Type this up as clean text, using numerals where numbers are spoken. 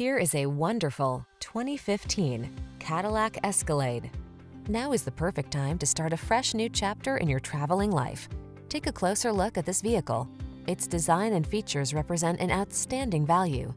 Here is a wonderful 2015 Cadillac Escalade. Now is the perfect time to start a fresh new chapter in your traveling life. Take a closer look at this vehicle. Its design and features represent an outstanding value,